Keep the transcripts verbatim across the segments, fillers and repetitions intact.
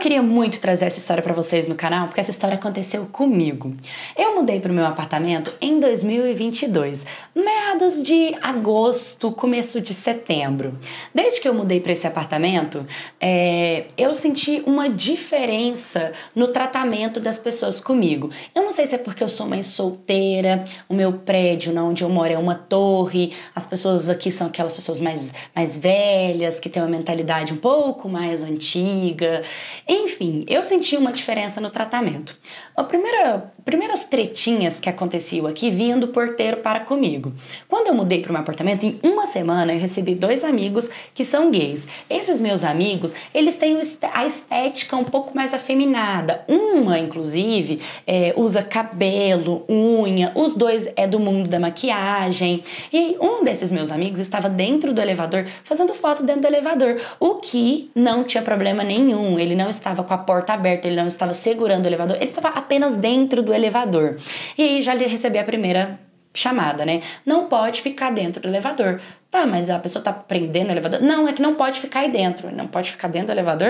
queria muito trazer essa história pra vocês no canal, porque essa história aconteceu comigo. Eu mudei pro meu apartamento em dois mil e vinte e dois, meados de agosto, começo de setembro. Desde que eu mudei pra esse apartamento, é, eu senti uma diferença no tratamento das pessoas comigo. Eu não sei se é porque eu sou mãe solteira, o meu prédio onde eu moro é uma torre, as pessoas aqui são aquelas pessoas mais, mais velhas, que têm uma mentalidade um pouco mais antiga. Enfim, eu senti uma diferença no tratamento. A primeira, primeiras tretinhas que aconteciam aqui vinham do porteiro para comigo. Quando eu mudei para o meu apartamento, em uma semana eu recebi dois amigos que são gays. Esses meus amigos, eles têm a estética um pouco mais afeminada. Uma, inclusive, é, usa cabelo, unha, os dois é do mundo da maquiagem. E um desses meus amigos estava dentro do elevador, fazendo foto dentro do elevador, o que não tinha problema nenhum. Ele não estava com a porta aberta, ele não estava segurando o elevador, ele estava apenas dentro do elevador. E aí já recebi a primeira chamada, né? Não pode ficar dentro do elevador. Tá, mas a pessoa tá prendendo o elevador? Não, é que não pode ficar aí dentro. Não pode ficar dentro do elevador?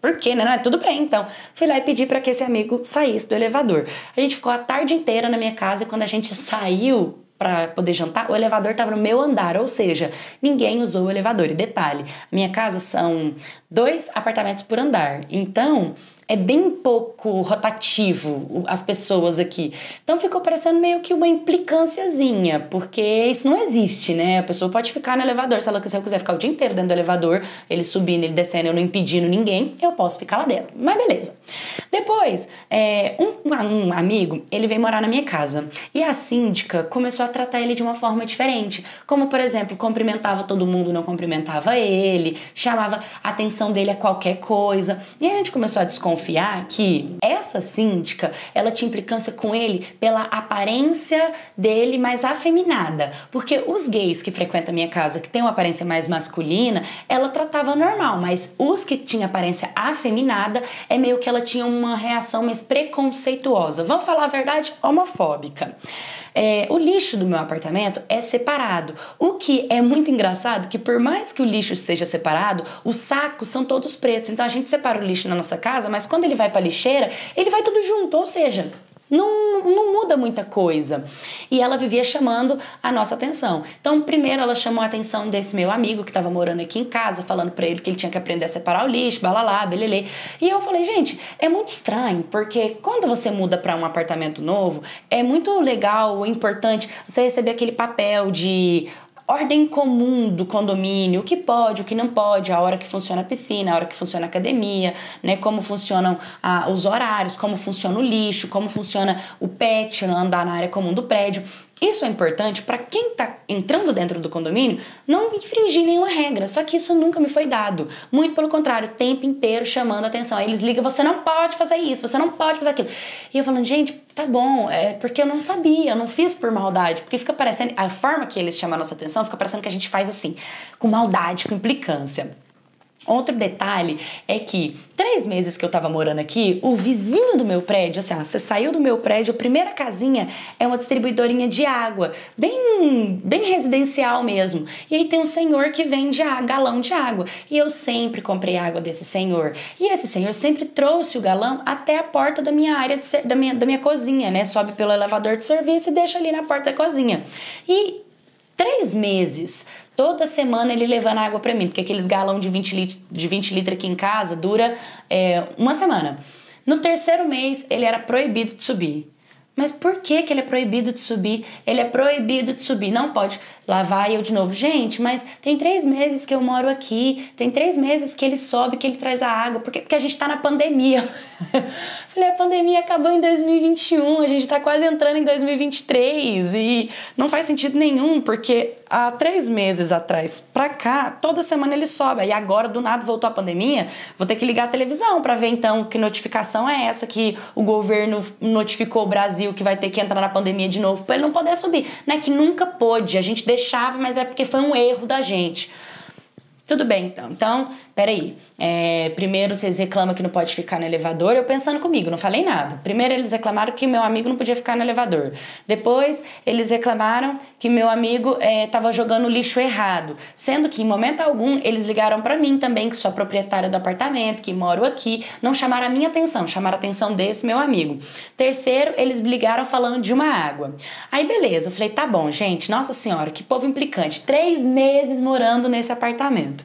Por quê, né? Não, tudo bem, então. Fui lá e pedi pra que esse amigo saísse do elevador. A gente ficou a tarde inteira na minha casa e quando a gente saiu pra poder jantar, o elevador estava no meu andar, ou seja, ninguém usou o elevador. E detalhe, minha casa são dois apartamentos por andar, então é bem pouco rotativo as pessoas aqui. Então ficou parecendo meio que uma implicânciazinha, porque isso não existe, né? A pessoa pode ficar no elevador, se ela quiser, quiser ficar o dia inteiro dentro do elevador, ele subindo, ele descendo, eu não impedindo ninguém, eu posso ficar lá dentro, mas beleza. Depois, é, um, um amigo, ele veio morar na minha casa e a síndica começou a tratar ele de uma forma diferente, como, por exemplo, cumprimentava todo mundo, não cumprimentava ele, chamava a atenção dele a qualquer coisa, e a gente começou a desconfiar Confiar que essa síndica, ela tinha implicância com ele pela aparência dele mais afeminada, porque os gays que frequentam a minha casa, que tem uma aparência mais masculina, ela tratava normal, mas os que tinham aparência afeminada, é meio que ela tinha uma reação mais preconceituosa, vamos falar a verdade, homofóbica. É, o lixo do meu apartamento é separado, o que é muito engraçado, que por mais que o lixo seja separado, os sacos são todos pretos, então a gente separa o lixo na nossa casa, mas quando ele vai para a lixeira, ele vai tudo junto, ou seja, não, não muda muita coisa. E ela vivia chamando a nossa atenção. Então, primeiro ela chamou a atenção desse meu amigo que estava morando aqui em casa, falando pra ele que ele tinha que aprender a separar o lixo, balalá, belelê. E eu falei, gente, é muito estranho, porque quando você muda pra um apartamento novo, é muito legal, importante você receber aquele papel de ordem comum do condomínio, o que pode, o que não pode, a hora que funciona a piscina, a hora que funciona a academia, né, como funcionam ah, os horários, como funciona o lixo, como funciona o pet, andar na área comum do prédio. Isso é importante para quem está entrando dentro do condomínio não infringir nenhuma regra, só que isso nunca me foi dado. Muito pelo contrário, o tempo inteiro chamando a atenção. Aí eles ligam, você não pode fazer isso, você não pode fazer aquilo. E eu falando, gente, tá bom, é porque eu não sabia, eu não fiz por maldade, porque fica parecendo, a forma que eles chamam a nossa atenção fica parecendo que a gente faz assim, com maldade, com implicância. Outro detalhe é que três meses que eu tava morando aqui, o vizinho do meu prédio, assim, ó, você saiu do meu prédio, a primeira casinha é uma distribuidorinha de água, bem, bem residencial mesmo. E aí tem um senhor que vende a, galão de água. E eu sempre comprei água desse senhor. E esse senhor sempre trouxe o galão até a porta da minha área, de, da, minha, da minha cozinha, né? Sobe pelo elevador de serviço e deixa ali na porta da cozinha. E três meses, toda semana ele levando água pra mim, porque aqueles galão de vinte litros, de vinte litros aqui em casa dura é, uma semana. No terceiro mês, ele era proibido de subir. Mas por que que ele é proibido de subir? Ele é proibido de subir, não pode. Lá vai eu de novo. Gente, mas tem três meses que eu moro aqui, tem três meses que ele sobe, que ele traz a água, porque, porque a gente tá na pandemia. Falei, a pandemia acabou em dois mil e vinte e um, a gente tá quase entrando em dois mil e vinte e três e não faz sentido nenhum, porque há três meses atrás pra cá, toda semana ele sobe. Aí agora, do nada, voltou a pandemia, vou ter que ligar a televisão pra ver então que notificação é essa, que o governo notificou o Brasil que vai ter que entrar na pandemia de novo para ele não poder subir, né, que nunca pôde, a gente deixava, mas é porque foi um erro da gente. Tudo bem, então. Então, peraí. É, primeiro vocês reclamam que não pode ficar no elevador. Eu pensando comigo, não falei nada. Primeiro eles reclamaram que meu amigo não podia ficar no elevador. Depois eles reclamaram que meu amigo estava é, jogando lixo errado. Sendo que em momento algum eles ligaram pra mim também, que sou a proprietária do apartamento, que moro aqui. Não chamaram a minha atenção, chamaram a atenção desse meu amigo. Terceiro, eles ligaram falando de uma água. Aí beleza, eu falei, tá bom, gente. Nossa senhora, que povo implicante. Três meses morando nesse apartamento.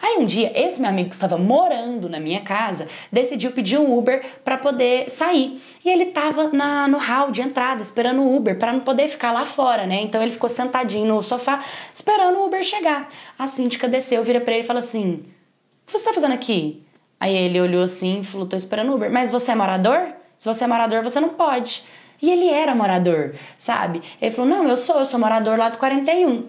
Aí um dia, esse meu amigo que estava morando na minha casa, decidiu pedir um Uber para poder sair. E ele estava no hall de entrada, esperando o Uber, para não poder ficar lá fora, né? Então ele ficou sentadinho no sofá, esperando o Uber chegar. A síndica desceu, vira para ele e fala assim, o que você está fazendo aqui? Aí ele olhou assim e falou, tô esperando o Uber. Mas você é morador? Se você é morador, você não pode. E ele era morador, sabe? Ele falou, não, eu sou, eu sou morador lá do quarenta e um.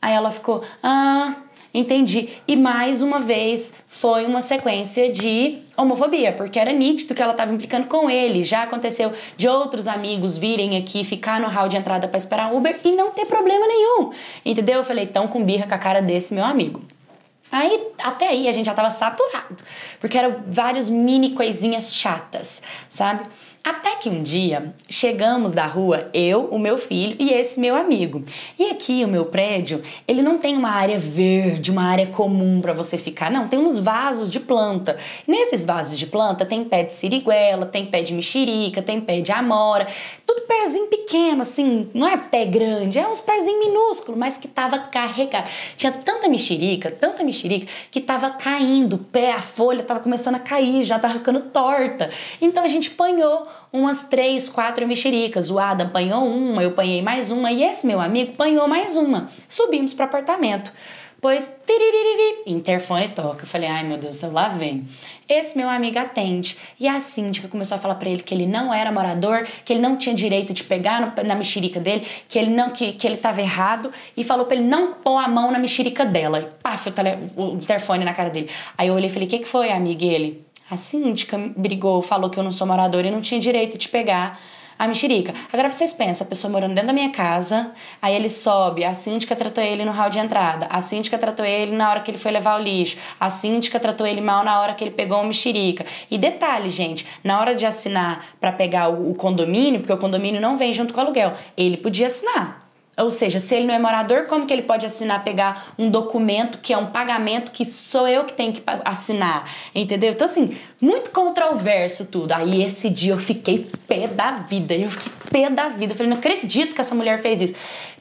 Aí ela ficou, ah... entendi. E mais uma vez foi uma sequência de homofobia, porque era nítido que ela estava implicando com ele. Já aconteceu de outros amigos virem aqui, ficar no hall de entrada para esperar Uber e não ter problema nenhum, entendeu? Eu falei, então com birra com a cara desse meu amigo. Aí, até aí, a gente já tava saturado, porque eram várias mini coisinhas chatas, sabe? Até que um dia, chegamos da rua, eu, o meu filho e esse meu amigo. E aqui, o meu prédio, ele não tem uma área verde, uma área comum pra você ficar, não. Tem uns vasos de planta. Nesses vasos de planta tem pé de siriguela, tem pé de mexerica, tem pé de amora. Tudo pezinho pequeno, assim, não é pé grande, é uns pezinhos minúsculos, mas que tava carregado. Tinha tanta mexerica, tanta mexerica, que tava caindo o pé, a folha tava começando a cair, já tava ficando torta. Então a gente apanhou umas três, quatro mexericas. O Adam apanhou uma, eu apanhei mais uma e esse meu amigo apanhou mais uma. Subimos para o apartamento. Pois, tiririri, interfone toca. Eu falei, ai meu Deus, lá vem. Esse meu amigo atende. E a síndica começou a falar pra ele que ele não era morador, que ele não tinha direito de pegar no, na mexerica dele, que ele não que, que ele tava errado, e falou pra ele não pôr a mão na mexerica dela. E paf, o, tele, o interfone na cara dele. Aí eu olhei e falei, o que, que foi, amiga? E ele... a síndica brigou, falou que eu não sou moradora e não tinha direito de pegar a mexerica. Agora vocês pensam, a pessoa morando dentro da minha casa, aí ele sobe, a síndica tratou ele no hall de entrada, a síndica tratou ele na hora que ele foi levar o lixo, a síndica tratou ele mal na hora que ele pegou a mexerica. E detalhe, gente, na hora de assinar para pegar o condomínio, porque o condomínio não vem junto com o aluguel, ele podia assinar. Ou seja, se ele não é morador, como que ele pode assinar, pegar um documento que é um pagamento que sou eu que tenho que assinar, entendeu? Então, assim, muito controverso tudo. Aí, esse dia eu fiquei pé da vida, eu fiquei pé da vida. Eu falei, não acredito que essa mulher fez isso.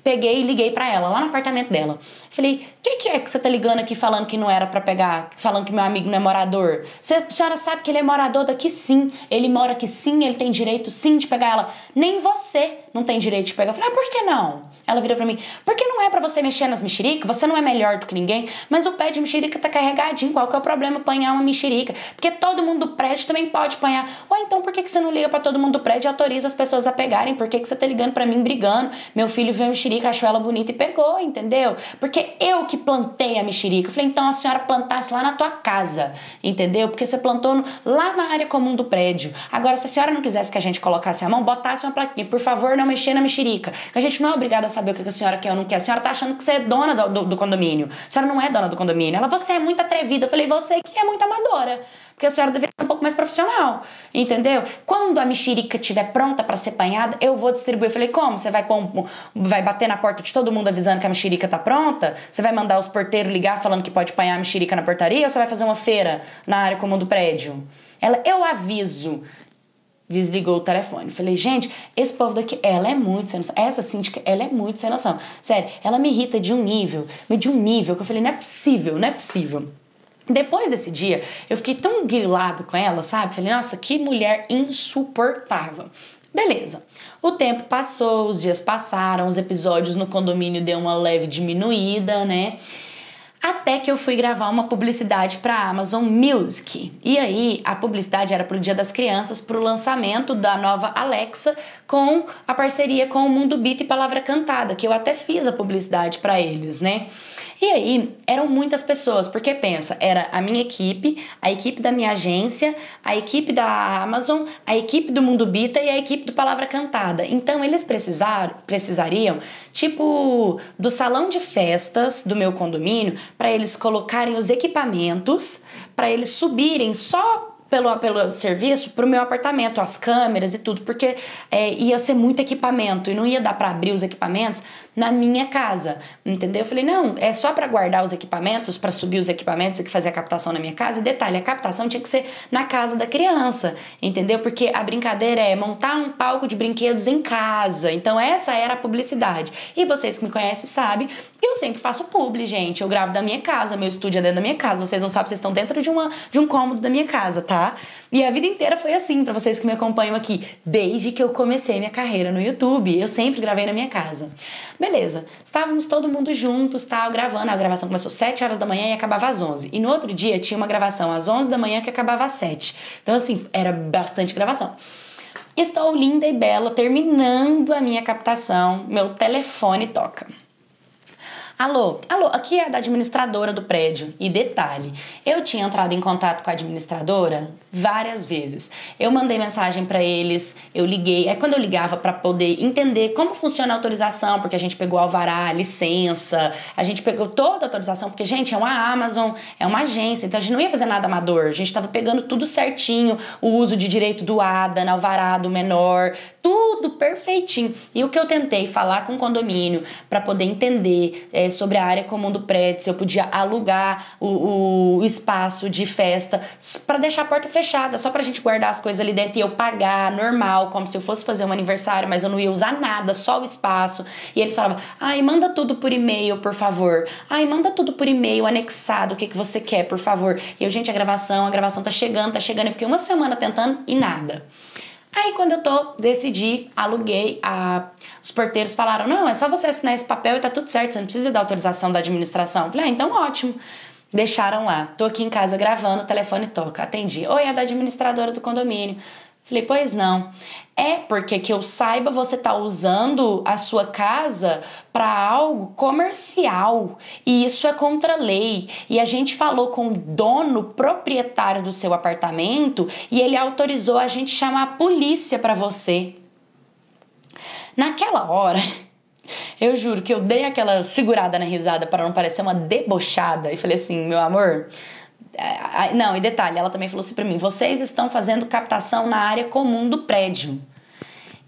Peguei e liguei pra ela, lá no apartamento dela. Falei, o que, que é que você tá ligando aqui falando que não era pra pegar, falando que meu amigo não é morador? Cê, a senhora sabe que ele é morador daqui sim, ele mora aqui sim, ele tem direito sim de pegar ela. Nem você não tem direito de pegar. Eu falei, ah, por que não? Ela virou pra mim, porque não é pra você mexer nas mexericas, você não é melhor do que ninguém, mas o pé de mexerica tá carregadinho, qual que é o problema apanhar uma mexerica? Porque todo mundo do prédio também pode apanhar. Ou então, por que, que você não liga pra todo mundo do prédio e autoriza as pessoas a pegarem? Por que, que você tá ligando pra mim brigando? Meu filho viu a mexerica, achou ela bonita e pegou, entendeu? Porque eu que plantei a mexerica. Eu falei, então a senhora plantasse lá na tua casa, entendeu? Porque você plantou no, lá na área comum do prédio. Agora, se a senhora não quisesse que a gente colocasse a mão, botasse uma plaquinha, por favor, não mexer na mexerica. Que a gente não é obrigado a saber o que a senhora quer ou não quer. A senhora tá achando que você é dona do, do, do condomínio. A senhora não é dona do condomínio. Ela, você é muito atrevida. Eu falei, você que é muito amadora. Porque a senhora deveria ser um pouco mais profissional, entendeu? Quando a mexerica estiver pronta pra ser apanhada, eu vou distribuir. Eu falei, como? Você vai pôr um, vai bater na porta de todo mundo avisando que a mexerica tá pronta? Você vai mandar os porteiros ligar falando que pode apanhar a mexerica na portaria? Ou você vai fazer uma feira na área comum do prédio? Ela, eu aviso. Desligou o telefone. Falei, gente, esse povo daqui, ela é muito sem noção. Essa síndica, ela é muito sem noção. Sério, ela me irrita de um nível, de um nível que eu falei, não é possível, não é possível. Depois desse dia, eu fiquei tão grilado com ela, sabe? Falei, nossa, que mulher insuportável. Beleza. O tempo passou, os dias passaram, os episódios no condomínio deu uma leve diminuída, né? Até que eu fui gravar uma publicidade para a Amazon Music. E aí, a publicidade era pro Dia das Crianças, pro lançamento da nova Alexa, com a parceria com o Mundo Beat e Palavra Cantada, que eu até fiz a publicidade para eles, né? E aí, eram muitas pessoas, porque pensa, era a minha equipe, a equipe da minha agência, a equipe da Amazon, a equipe do Mundo Bita e a equipe do Palavra Cantada. Então, eles precisar, precisariam, tipo, do salão de festas do meu condomínio, para eles colocarem os equipamentos, para eles subirem só pelo, pelo serviço pro meu apartamento, as câmeras e tudo, porque é, ia ser muito equipamento e não ia dar para abrir os equipamentos na minha casa, entendeu? Eu falei, não, é só para guardar os equipamentos, para subir os equipamentos e fazer a captação na minha casa. E detalhe, a captação tinha que ser na casa da criança, entendeu? Porque a brincadeira é montar um palco de brinquedos em casa. Então essa era a publicidade. E vocês que me conhecem sabem que eu sempre faço publi, gente. Eu gravo da minha casa, meu estúdio é dentro da minha casa. Vocês não sabem, vocês estão dentro de, uma, de um cômodo da minha casa, tá? E a vida inteira foi assim, para vocês que me acompanham aqui. Desde que eu comecei minha carreira no YouTube, eu sempre gravei na minha casa. Beleza, estávamos todo mundo juntos, tal, gravando. A gravação começou às sete horas da manhã e acabava às onze. E no outro dia tinha uma gravação às onze da manhã que acabava às sete. Então assim, era bastante gravação. Estou linda e bela, terminando a minha captação, meu telefone toca. Alô, alô, aqui é a da administradora do prédio. E detalhe, eu tinha entrado em contato com a administradora várias vezes. Eu mandei mensagem pra eles, eu liguei. É quando eu ligava pra poder entender como funciona a autorização, porque a gente pegou alvará, licença, a gente pegou toda a autorização, porque, gente, é uma Amazon, é uma agência, então a gente não ia fazer nada amador. A gente tava pegando tudo certinho, o uso de direito do A D A, alvará do menor, tudo perfeitinho. E o que eu tentei falar com o condomínio pra poder entender... É, sobre a área comum do prédio, se eu podia alugar o, o espaço de festa pra deixar a porta fechada, só pra gente guardar as coisas ali dentro e eu pagar normal, como se eu fosse fazer um aniversário, mas eu não ia usar nada, só o espaço. E eles falavam, ai, manda tudo por e-mail, por favor. Ai, manda tudo por e-mail anexado, o que, que você quer, por favor. E eu, gente, a gravação, a gravação tá chegando, tá chegando. Eu fiquei uma semana tentando e nada. Aí quando eu tô, decidi, aluguei, a... os porteiros falaram, não, é só você assinar esse papel e tá tudo certo, você não precisa da autorização da administração. Eu falei, ah, então ótimo. Deixaram lá, tô aqui em casa gravando, o telefone toca, atendi. Oi, é da administradora do condomínio. Falei, pois não. É porque que eu saiba, você tá usando a sua casa para algo comercial. E isso é contra a lei. E a gente falou com o dono proprietário do seu apartamento e ele autorizou a gente chamar a polícia para você. Naquela hora... Eu juro que eu dei aquela segurada na risada para não parecer uma debochada. E falei assim, meu amor... Não, e detalhe, ela também falou assim pra mim, vocês estão fazendo captação na área comum do prédio.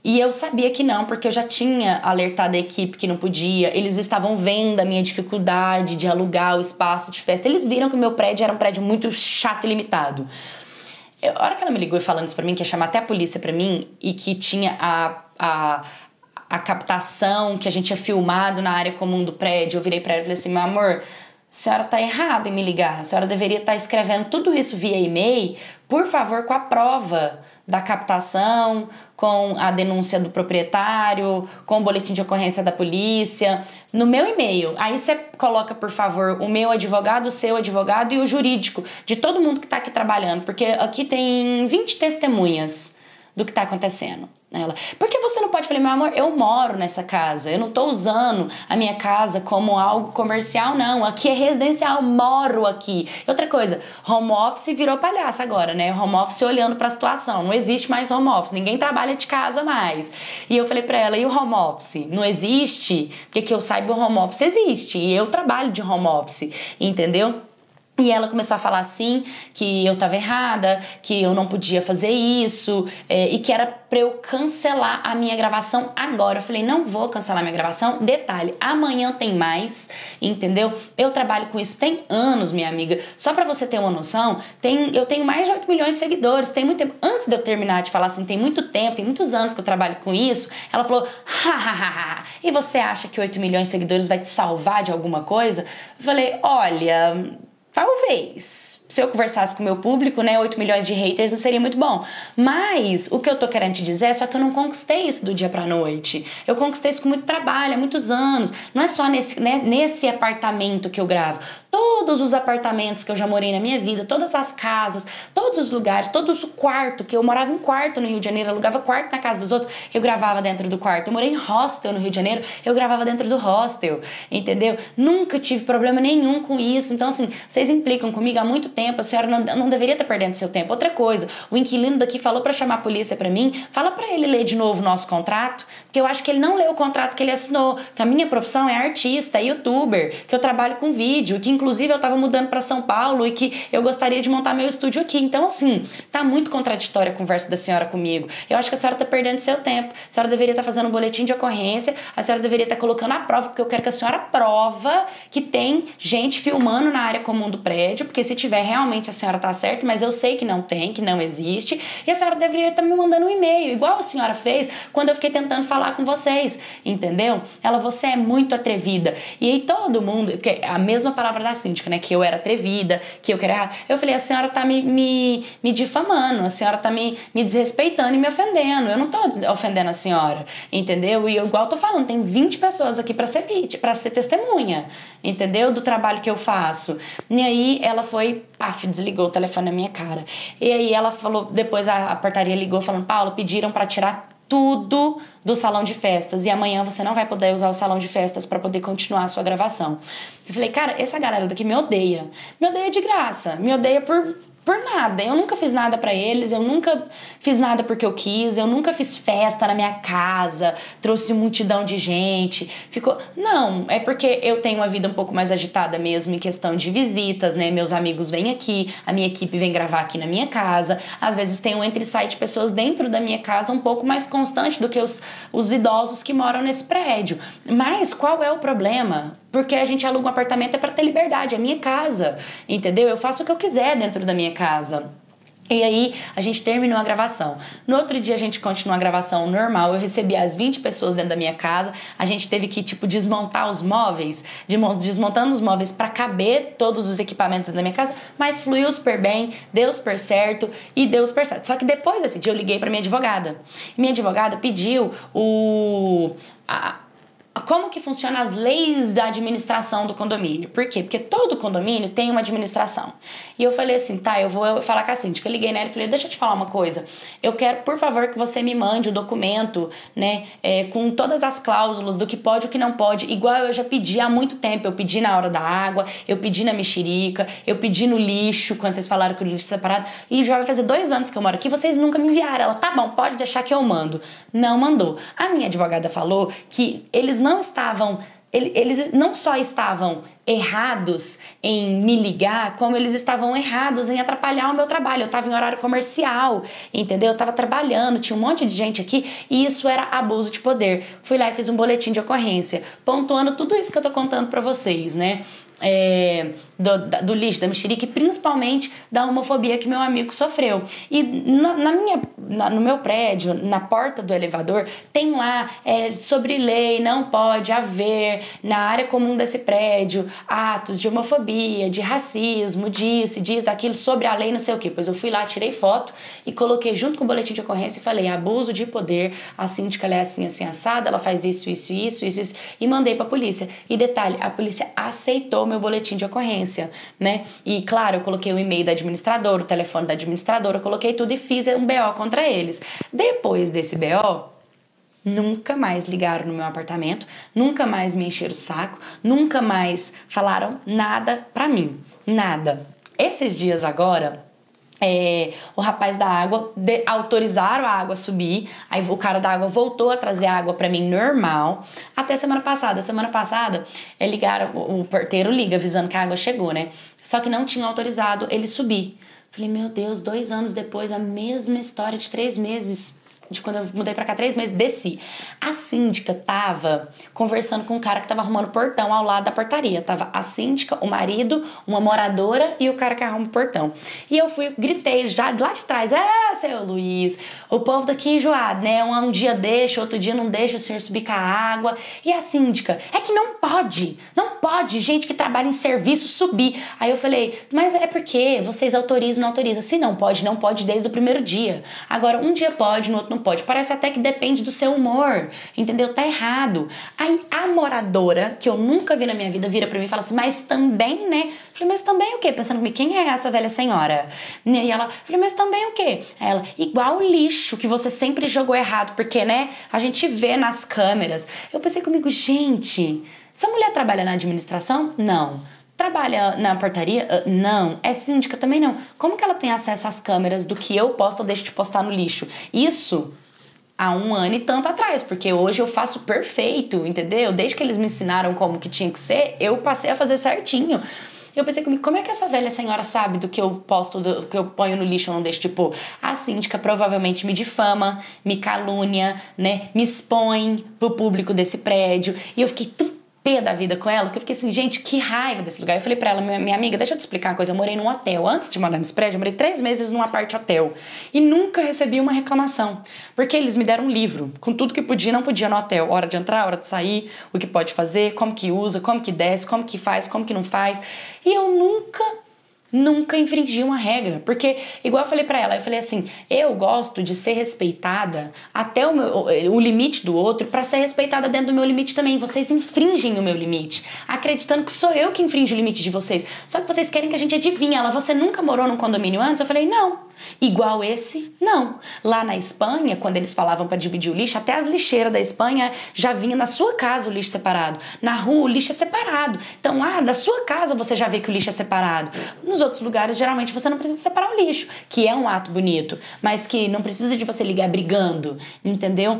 E eu sabia que não, porque eu já tinha alertado a equipe que não podia. Eles estavam vendo a minha dificuldade de alugar o espaço de festa. Eles viram que o meu prédio era um prédio muito chato e limitado. Eu, a hora que ela me ligou falando isso pra mim, que ia chamar até a polícia pra mim, e que tinha a... a a captação que a gente tinha filmado na área comum do prédio, eu virei pra ela e falei assim, meu amor, a senhora tá errada em me ligar, a senhora deveria estar escrevendo tudo isso via e-mail, por favor, com a prova da captação, com a denúncia do proprietário, com o boletim de ocorrência da polícia, no meu e-mail. Aí você coloca, por favor, o meu advogado, o seu advogado e o jurídico, de todo mundo que tá aqui trabalhando, porque aqui tem vinte testemunhas do que tá acontecendo. Ela, por que você não pode? Eu falei, meu amor, eu moro nessa casa, eu não tô usando a minha casa como algo comercial, não, aqui é residencial, eu moro aqui. Outra coisa, home office virou palhaça agora, né, home office olhando pra situação, não existe mais home office, ninguém trabalha de casa mais. E eu falei pra ela, e o home office? Não existe? Porque que eu saiba, o home office existe, e eu trabalho de home office, entendeu? E ela começou a falar assim, que eu tava errada, que eu não podia fazer isso, é, e que era pra eu cancelar a minha gravação agora. Eu falei, não vou cancelar minha gravação. Detalhe, amanhã tem mais, entendeu? Eu trabalho com isso tem anos, minha amiga. Só pra você ter uma noção, tem, eu tenho mais de oito milhões de seguidores, tem muito tempo. Antes de eu terminar de falar assim, tem muito tempo, tem muitos anos que eu trabalho com isso, ela falou, hahaha, e você acha que oito milhões de seguidores vai te salvar de alguma coisa? Eu falei, olha... Talvez, se eu conversasse com o meu público, né, oito milhões de haters não seria muito bom. Mas o que eu tô querendo te dizer é só que eu não conquistei isso do dia pra noite. Eu conquistei isso com muito trabalho, há muitos anos. Não é só nesse, né, nesse apartamento que eu gravo. Tô todos os apartamentos que eu já morei na minha vida, todas as casas, todos os lugares, todos os quartos, que eu morava em quarto no Rio de Janeiro, eu alugava quarto na casa dos outros, eu gravava dentro do quarto. Eu morei em hostel no Rio de Janeiro, eu gravava dentro do hostel, entendeu? Nunca tive problema nenhum com isso. Então, assim, vocês implicam comigo há muito tempo, a senhora não, não deveria estar perdendo seu tempo. Outra coisa, o inquilino daqui falou pra chamar a polícia pra mim, fala pra ele ler de novo o nosso contrato, porque eu acho que ele não leu o contrato que ele assinou, que a minha profissão é artista, é youtuber, que eu trabalho com vídeo, que inclusive eu tava mudando pra São Paulo e que eu gostaria de montar meu estúdio aqui. Então, assim, tá muito contraditória a conversa da senhora comigo. Eu acho que a senhora tá perdendo seu tempo. A senhora deveria estar fazendo um boletim de ocorrência, a senhora deveria estar colocando a prova, porque eu quero que a senhora prova que tem gente filmando na área comum do prédio, porque se tiver, realmente a senhora tá certa, mas eu sei que não tem, que não existe, e a senhora deveria estar me mandando um e-mail, igual a senhora fez quando eu fiquei tentando falar com vocês, entendeu? Ela, você é muito atrevida. E aí todo mundo, porque a mesma palavra da síndica, né, que eu era atrevida, que eu queria errar, eu falei, a senhora tá me, me, me difamando, a senhora tá me, me desrespeitando e me ofendendo, eu não tô ofendendo a senhora, entendeu? E eu, igual eu tô falando, tem vinte pessoas aqui pra ser, pra ser testemunha, entendeu? Do trabalho que eu faço. E aí ela foi, paf, desligou o telefone na minha cara. E aí ela falou, depois a, a portaria ligou falando, Paulo, pediram pra tirar tudo do salão de festas, e amanhã você não vai poder usar o salão de festas pra poder continuar a sua gravação. Eu falei, cara, essa galera daqui me odeia, me odeia de graça, me odeia por, por nada, eu nunca fiz nada pra eles, eu nunca fiz nada porque eu quis, eu nunca fiz festa na minha casa, trouxe multidão de gente, ficou, não, é porque eu tenho uma vida um pouco mais agitada mesmo em questão de visitas, né, meus amigos vêm aqui, a minha equipe vem gravar aqui na minha casa, às vezes tem um entre e sai de pessoas dentro da minha casa um pouco mais constante do que os os idosos que moram nesse prédio. Mas qual é o problema? Porque a gente aluga um apartamento é para ter liberdade, é minha casa, entendeu? Eu faço o que eu quiser dentro da minha casa. E aí a gente terminou a gravação. No outro dia a gente continuou a gravação normal, eu recebi as vinte pessoas dentro da minha casa, a gente teve que, tipo, desmontar os móveis, desmontando os móveis para caber todos os equipamentos dentro da minha casa, mas fluiu super bem, deu super certo e deu super certo. Só que depois desse dia eu liguei para minha advogada. Minha advogada pediu o... A, como que funcionam as leis da administração do condomínio. Por quê? Porque todo condomínio tem uma administração. E eu falei assim, tá, eu vou falar com a síndica. Eu liguei nela e falei, deixa eu te falar uma coisa. Eu quero, por favor, que você me mande o documento, né, é, com todas as cláusulas do que pode e o que não pode. Igual eu já pedi há muito tempo. Eu pedi na hora da água, eu pedi na mexerica, eu pedi no lixo, quando vocês falaram que o lixo é separado. E já vai fazer dois anos que eu moro aqui, vocês nunca me enviaram. Ela, tá bom, pode deixar que eu mando. Não mandou. A minha advogada falou que eles não estavam, eles não só estavam errados em me ligar, como eles estavam errados em atrapalhar o meu trabalho. Eu estava em horário comercial, entendeu? Eu estava trabalhando, tinha um monte de gente aqui e isso era abuso de poder. Fui lá e fiz um boletim de ocorrência, pontuando tudo isso que eu tô contando pra vocês, né? É, do, da, do lixo, da mexerica e principalmente da homofobia que meu amigo sofreu. E na, na minha, na, no meu prédio, na porta do elevador, tem lá é, sobre lei, não pode haver na área comum desse prédio atos de homofobia, de racismo, disso, disso, daquilo, sobre a lei, não sei o que. Pois eu fui lá, tirei foto e coloquei junto com o boletim de ocorrência e falei, abuso de poder, a síndica é assim, assim, assada, ela faz isso, isso, isso, isso, isso, e mandei pra polícia. E detalhe, a polícia aceitou meu boletim de ocorrência, né? E claro, eu coloquei o e-mail da administradora, o telefone da administradora, eu coloquei tudo e fiz um B O contra eles. Depois desse B O, nunca mais ligaram no meu apartamento, nunca mais me encheram o saco, nunca mais falaram nada pra mim, nada. Esses dias agora, É, o rapaz da água, de, autorizaram a água a subir, aí o cara da água voltou a trazer a água pra mim normal, até semana passada. Semana passada, é, ligaram, o, o porteiro liga avisando que a água chegou, né? Só que não tinham autorizado ele subir. Falei, meu Deus, dois anos depois, a mesma história de três meses... de quando eu mudei pra cá, três meses, desci. A síndica tava conversando com um cara que tava arrumando portão ao lado da portaria. Tava a síndica, o marido, uma moradora e o cara que arruma o portão. E eu fui, gritei já lá de trás, é, seu Luiz, o povo daqui enjoado, né? Um, um dia deixa, outro dia não deixa o senhor subir com a água. E a síndica, é que não pode, não pode gente que trabalha em serviço subir. Aí eu falei, mas é porque vocês autorizam, não autorizam. Se não pode, não pode desde o primeiro dia. Agora, um dia pode, no outro não pode. Parece até que depende do seu humor, entendeu? Tá errado. Aí a moradora, que eu nunca vi na minha vida, vira pra mim e fala assim, mas também, né? Eu falei, mas também o quê? Pensando comigo, quem é essa velha senhora? E aí ela, eu falei, mas também o quê? Aí ela, igual o lixo que você sempre jogou errado, porque, né, a gente vê nas câmeras. Eu pensei comigo, gente, essa mulher trabalha na administração? Não. Trabalha na portaria? Não. É síndica? Também não. Como que ela tem acesso às câmeras do que eu posto ou deixo de postar no lixo? Isso há um ano e tanto atrás, porque hoje eu faço perfeito, entendeu? Desde que eles me ensinaram como que tinha que ser, eu passei a fazer certinho. Eu pensei comigo, como é que essa velha senhora sabe do que eu posto, do que eu ponho no lixo ou não deixo? Tipo, a síndica provavelmente me difama, me calúnia, né? Me expõe pro público desse prédio. E eu fiquei tão pé da vida com ela, que eu fiquei assim, gente, que raiva desse lugar. Eu falei pra ela, minha, minha amiga, deixa eu te explicar uma coisa, eu morei num hotel, antes de morar nesse prédio, eu morei três meses num apart hotel e nunca recebi uma reclamação, porque eles me deram um livro, com tudo que podia e não podia no hotel, hora de entrar, hora de sair, o que pode fazer, como que usa, como que desce, como que faz, como que não faz, e eu nunca, nunca infringi uma regra, porque, igual eu falei pra ela, eu falei assim, eu gosto de ser respeitada até o, meu, o limite do outro, pra ser respeitada dentro do meu limite também. Vocês infringem o meu limite, acreditando que sou eu que infringe o limite de vocês, só que vocês querem que a gente adivinhe. Ela, você nunca morou num condomínio antes? Eu falei, não. Igual esse, não. Lá na Espanha, quando eles falavam pra dividir o lixo, até as lixeiras da Espanha já vinha na sua casa o lixo separado. Na rua o lixo é separado. Então lá da sua casa você já vê que o lixo é separado. Nos outros lugares, geralmente, você não precisa separar o lixo, que é um ato bonito, mas que não precisa de você ligar brigando, entendeu?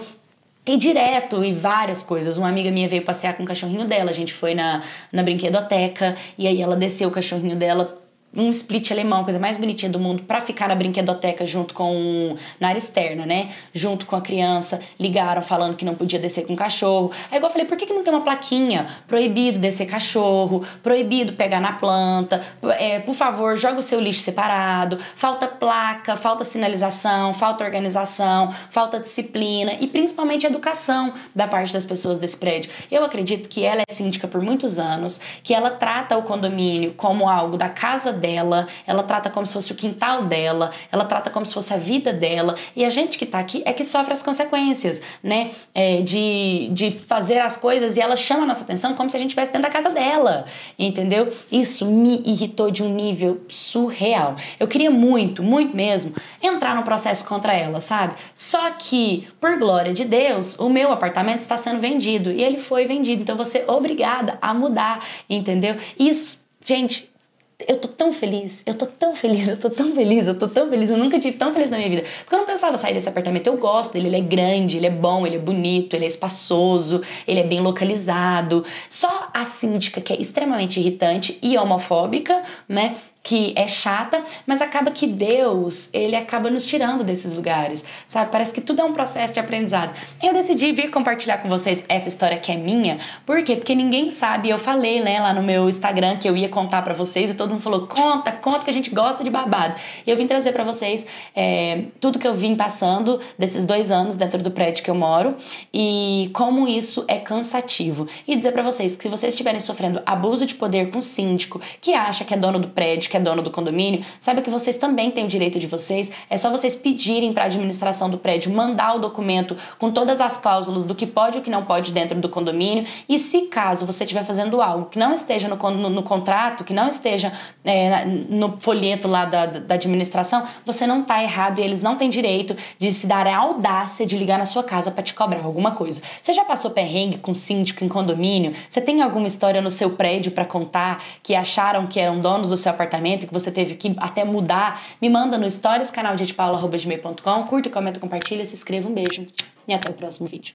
E direto, e várias coisas. Uma amiga minha veio passear com o cachorrinho dela, a gente foi na, na brinquedoteca, e aí ela desceu o cachorrinho dela, um split alemão, coisa mais bonitinha do mundo, pra ficar na brinquedoteca junto com, na área externa, né, junto com a criança. Ligaram falando que não podia descer com cachorro. Aí igual eu falei, por que que não tem uma plaquinha? Proibido descer cachorro, proibido pegar na planta, é, por favor, joga o seu lixo separado. Falta placa, falta sinalização, falta organização, falta disciplina e principalmente educação da parte das pessoas desse prédio. Eu acredito que ela é síndica por muitos anos, que ela trata o condomínio como algo da casa dela, ela trata como se fosse o quintal dela, ela trata como se fosse a vida dela, e a gente que tá aqui é que sofre as consequências, né, é, de, de fazer as coisas, e ela chama a nossa atenção como se a gente estivesse dentro da casa dela, entendeu? Isso me irritou de um nível surreal. Eu queria muito, muito mesmo, entrar no processo contra ela, sabe? Só que, por glória de Deus, o meu apartamento está sendo vendido, e ele foi vendido, então você é obrigada a mudar, entendeu? Isso, gente, eu tô tão feliz, eu tô tão feliz, eu tô tão feliz, eu tô tão feliz, eu nunca tive tão feliz na minha vida, porque eu não pensava sair desse apartamento. Eu gosto dele, ele é grande, ele é bom, ele é bonito, ele é espaçoso, ele é bem localizado. Só a síndica, que é extremamente irritante e homofóbica, né, que é chata, mas acaba que Deus, ele acaba nos tirando desses lugares, sabe? Parece que tudo é um processo de aprendizado. Eu decidi vir compartilhar com vocês essa história que é minha. Por quê? Porque ninguém sabe. Eu falei, né, lá no meu Instagram que eu ia contar pra vocês e todo mundo falou, conta, conta que a gente gosta de babado. E eu vim trazer pra vocês é, tudo que eu vim passando desses dois anos dentro do prédio que eu moro e como isso é cansativo. E dizer pra vocês que se vocês estiverem sofrendo abuso de poder com síndico, que acha que é dono do prédio, que é dono do condomínio, saiba que vocês também têm o direito de vocês. É só vocês pedirem para a administração do prédio mandar o documento com todas as cláusulas do que pode e o que não pode dentro do condomínio. E se caso você estiver fazendo algo que não esteja no, no, no contrato, que não esteja é, no folheto lá da, da administração, você não tá errado e eles não têm direito de se dar a audácia de ligar na sua casa para te cobrar alguma coisa. Você já passou perrengue com síndico em condomínio? Você tem alguma história no seu prédio para contar que acharam que eram donos do seu apartamento, que você teve que até mudar? Me manda no historias canal dia de paula arroba gmail ponto com. Curta, comenta, compartilha, se inscreva. Um beijo e até o próximo vídeo.